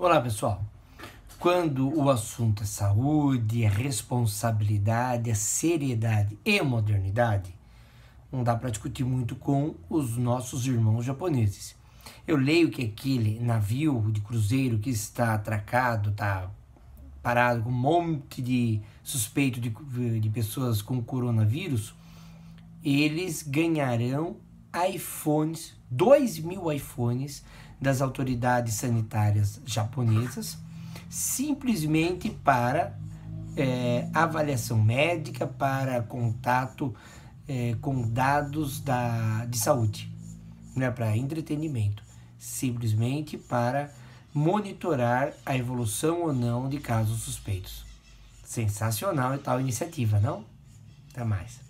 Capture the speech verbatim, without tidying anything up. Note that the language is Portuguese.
Olá pessoal, quando o assunto é saúde, é responsabilidade, é seriedade e modernidade, não dá para discutir muito com os nossos irmãos japoneses. Eu leio que aquele navio de cruzeiro que está atracado, está parado com um monte de suspeito de, de pessoas com coronavírus, eles ganharão iPhones, dois mil iPhones, das autoridades sanitárias japonesas, simplesmente para é, avaliação médica, para contato é, com dados da, de saúde, não é para entretenimento, simplesmente para monitorar a evolução ou não de casos suspeitos. Sensacional e tal iniciativa, não? Até mais.